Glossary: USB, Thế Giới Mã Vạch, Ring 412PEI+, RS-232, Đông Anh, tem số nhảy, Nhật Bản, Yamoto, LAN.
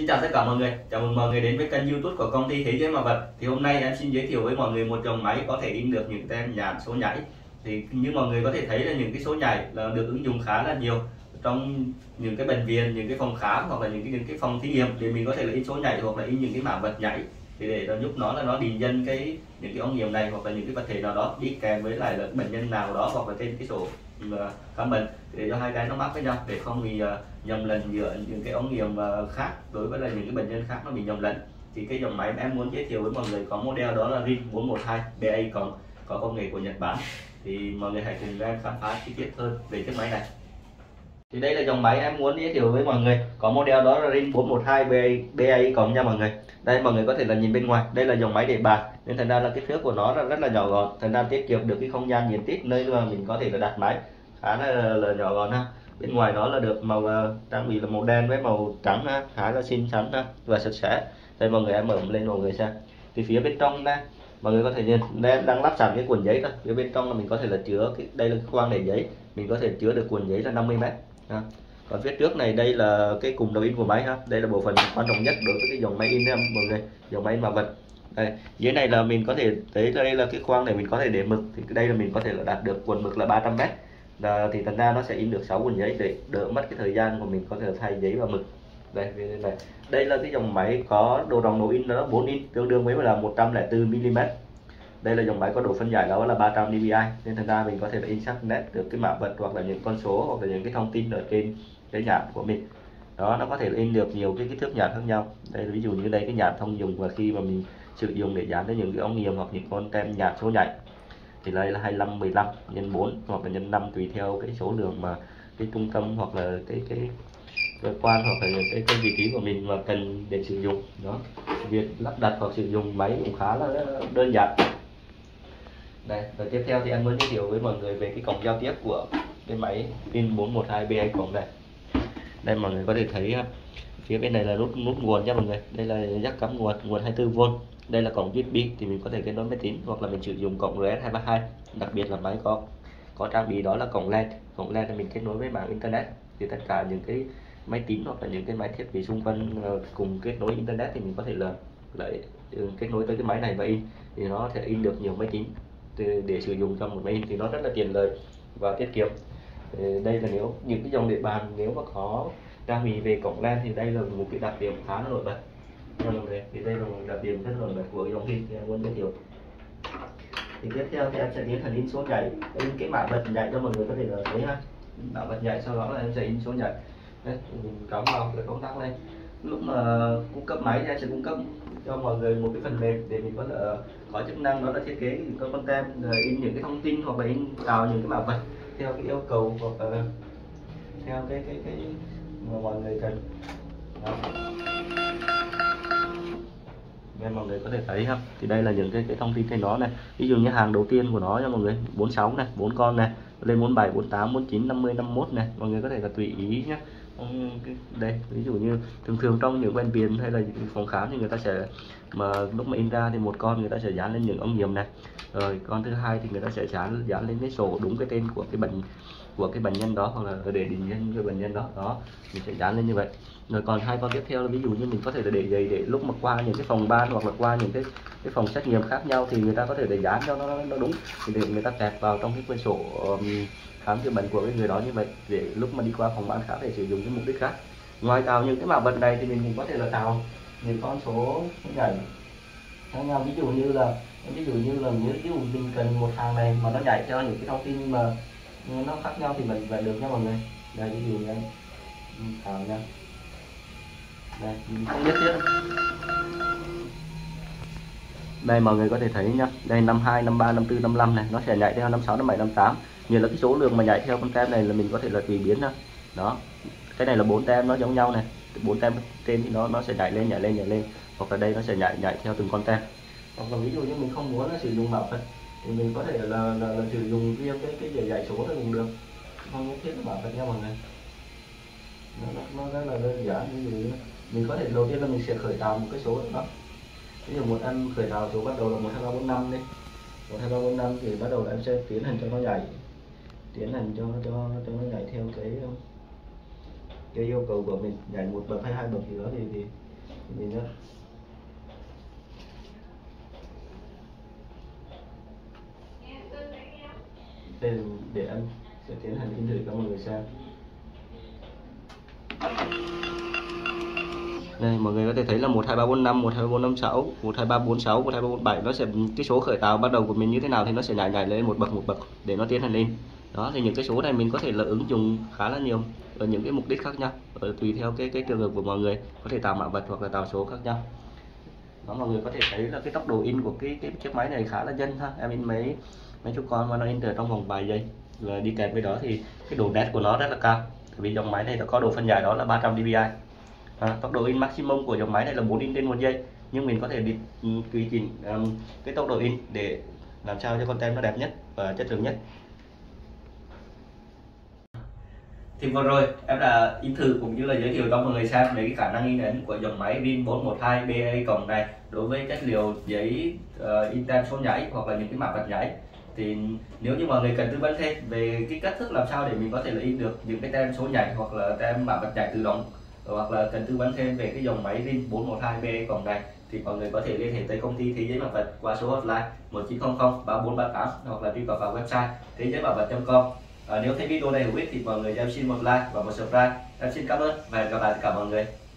Xin chào tất cả mọi người, chào mừng mọi người đến với kênh YouTube của công ty Thế Giới Mã Vạch. Thì hôm nay em xin giới thiệu với mọi người một dòng máy có thể in được những tem nhãn số nhảy. Thì như mọi người có thể thấy là những cái số nhảy là được ứng dụng khá là nhiều trong những cái bệnh viện, những cái phòng khám hoặc là những cái phòng thí nghiệm, để mình có thể là in số nhảy hoặc là in những cái mã vạch nhảy. Thì để nó giúp nó là nó định danh cái những cái ống nghiệm này hoặc là những cái vật thể nào đó đi kèm với lại là bệnh nhân nào đó hoặc là trên cái sổ khám bệnh, để cho hai cái nó mắc với nhau, để không bị nhầm lẫn giữa những cái ống nghiệm khác đối với là những cái bệnh nhân khác nó bị nhầm lẫn. Thì cái dòng máy em muốn giới thiệu với mọi người có model đó là Ring 412PEI+, có công nghệ của Nhật Bản. Thì mọi người hãy cùng em khám phá chi tiết hơn về chiếc máy này. Thì đây là dòng máy em muốn giới thiệu với mọi người có model đó là Ring 412PEI+ nha mọi người. Đây mọi người có thể là nhìn bên ngoài, đây là dòng máy để bàn nên thành ra là kích thước của nó là rất là nhỏ gọn, thành ra tiết kiệm được cái không gian diện tích nơi mà mình có thể là đặt máy khá là nhỏ gọn ha. Bên ngoài nó là được màu trang bị là màu đen với màu trắng ha, khá là xinh xắn ha và sạch sẽ. Đây mọi người em mở lên mọi người xem. Thì phía bên trong đây mọi người có thể nhìn em đang lắp sẵn cái cuộn giấy thôi. Phía bên trong là mình có thể là chứa đây là khoang để giấy, mình có thể chứa được cuộn giấy là 50 mét. Còn phía trước này đây là cái cùng đầu in của máy ha, đây là bộ phận quan trọng nhất đối với cái dòng máy in em mọi người, dòng máy mã vạch. Đây dưới này là mình có thể thấy đây là cái khoang để mình có thể để mực, thì đây là mình có thể là đạt được cuộn mực là 300 mét, thì thành ra nó sẽ in được 6 cuộn giấy để đỡ mất cái thời gian của mình có thể là thay giấy và mực. Đây là cái dòng máy có độ rộng độ in nó 4 inch tương đương với là 104 mm. Đây là dòng máy có độ phân giải đó là 300dpi, nên thành ra mình có thể là in sắc nét được cái mã vạch hoặc là những con số hoặc là những cái thông tin ở trên cái nhãn của mình. Đó, nó có thể in được nhiều cái kích thước nhãn khác nhau. Đây ví dụ như đây cái nhãn thông dụng và khi mà mình sử dụng để dán đến những cái ống nghiệm hoặc những con tem nhãn số nhạy. Thì đây là 25 15 nhân 4 hoặc là nhân 5 tùy theo cái số lượng mà cái trung tâm hoặc là cái cơ quan hoặc là cái vị trí của mình mà cần để sử dụng. Đó. Việc lắp đặt hoặc sử dụng máy cũng khá là đơn giản. Đây, và tiếp theo thì em muốn giới thiệu với mọi người về cái cổng giao tiếp của cái máy pin 412PEI+ này. Đây mọi người có thể thấy phía bên này là nút nguồn nha mọi người. Đây là jack cắm nguồn 24V. Đây là cổng USB thì mình có thể kết nối máy tính hoặc là mình sử dụng cổng RS-232. Đặc biệt là máy có trang bị đó là cổng LAN. Cổng LAN là mình kết nối với mạng internet. Thì tất cả những cái máy tính hoặc là những cái máy thiết bị xung quanh cùng kết nối internet thì mình có thể là lại kết nối tới cái máy này và in. Thì nó sẽ in được nhiều máy tính để sử dụng cho một máy in, thì nó rất là tiện lợi và tiết kiệm. Đây là nếu những cái dòng địa bàn nếu mà có trang bị về cổng LAN thì đây là một cái đặc điểm khá là nổi bật. Thì đây là một đặc điểm rất nổi bật của dòng in thì em muốn giới thiệu. Thì tiếp theo thì em sẽ tiến hành in số nhảy, in cái mã vạch nhảy cho mọi người có thể là thấy ha. Mã vạch nhảy sau đó là em sẽ in số nhảy. Đấy, mình cắm vào cái công tắc lên. Lúc mà cung cấp máy thì em sẽ cung cấp cho mọi người một cái phần mềm để mình có chức năng đó là thiết kế những con tem, in những cái thông tin hoặc là in tạo những cái mã vạch theo cái yêu cầu hoặc là theo cái mà mọi người cần. Đó. Nên mọi người có thể thấy không? Thì đây là những cái thông tin trên đó này. Ví dụ như hàng đầu tiên của nó nha mọi người, 46 này, 4 con này, lên 47, 48, 49, 50, 51 này. Mọi người có thể là tùy ý nhé. Đây ví dụ như thường trong những bệnh viện hay là những phòng khám thì người ta sẽ mà lúc mà in ra thì một con người ta sẽ dán lên những ống nghiệm này, rồi con thứ hai thì người ta sẽ dán lên cái sổ đúng cái tên của cái bệnh nhân đó hoặc là để định danh cái bệnh nhân đó. Đó mình sẽ dán lên như vậy. Rồi còn hai con tiếp theo là ví dụ như mình có thể là để giày để lúc mà qua những cái phòng ban hoặc là qua những cái phòng xét nghiệm khác nhau thì người ta có thể để dán cho nó đúng, thì để người ta tẹt vào trong cái quyển sổ khám chữa bệnh của cái người đó như vậy, để lúc mà đi qua phòng ban khám để sử dụng cái mục đích khác. Ngoài tạo những cái mã vạch này thì mình cũng có thể là tạo những con số nhảy khác nhau, ví dụ như là nếu mình cần một hàng này mà nó nhảy cho những cái thông tin mà nó khác nhau thì mình phải được nha mọi người. Đây ví dụ như tạo nha, đây mình không biết tiếp. Đây mọi người có thể thấy nhá, đây 52, 53, 54, 55 này, nó sẽ nhảy theo 56, 57, 58. Như là cái số lượng mà nhảy theo con tem này là mình có thể là tùy biến ha. Đó. Cái này là 4 tem nó giống nhau này. 4 tem trên thì nó sẽ nhảy lên nhảy lên. Hoặc là đây nó sẽ nhảy theo từng con tem. Hoặc là ví dụ như mình không muốn sử dụng mã vạch thì mình có thể là sử dụng riêng cái giải số thôi cũng được. Không nhất thiết mã vạch nha mọi người. Nó rất là đơn giản. Ví dụ như mình có thể đầu tiên là mình sẽ khởi tạo một cái số đó. Ví dụ một em khởi tạo số bắt đầu là 12345 đi. 12345 thì bắt đầu là em sẽ tiến hành cho nó nhảy. Tiến hành cho nó nhảy theo cái yêu cầu của mình, nhảy một bậc hay hai bậc gì đó thì Nhìn nhá. Đây để anh sẽ tiến hành kính thử cho mọi người xem. Đây, mọi người có thể thấy là 12345, 12346, 12346, 12347, nó sẽ cái số khởi tạo ban đầu của mình như thế nào thì nó sẽ nhảy lên một bậc để nó tiến hành lên. Đó thì những cái số này mình có thể là ứng dụng khá là nhiều ở những cái mục đích khác nhau, tùy theo cái trường hợp của mọi người, có thể tạo mã vạch hoặc là tạo số khác nhau. Đó, mọi người có thể thấy là cái tốc độ in của cái chiếc máy này khá là nhanh ha. Em in mấy chú con mà nó in được trong vòng vài giây. Rồi đi kèm với đó thì cái độ nét của nó rất là cao. Vì dòng máy này nó có độ phân giải đó là 300dpi. Tốc độ in maximum của dòng máy này là 4 in trên 1 giây. Nhưng mình có thể đi tùy chỉnh cái tốc độ in để làm sao cho content nó đẹp nhất và chất lượng nhất. Thì vừa rồi em đã in thử cũng như là giới thiệu cho mọi người xem về cái khả năng in ấn của dòng máy Ring 412PEI+ này đối với chất liệu giấy in tem số nhái hoặc là những cái mã vạch nhái. Thì nếu như mọi người cần tư vấn thêm về cái cách thức làm sao để mình có thể là in được những cái tem số nhái hoặc là tem mã vạch nhái tự động, hoặc là cần tư vấn thêm về cái dòng máy Ring 412PEI+ này thì mọi người có thể liên hệ tới công ty Thế Giới Mã Vạch qua số hotline 1900 3438 hoặc là truy cập vào website thế giới mã vạch.com. Nếu thấy video này hữu ích thì mọi người cho em xin một like và một subscribe. Em xin cảm ơn và hẹn gặp lại tất cả mọi người.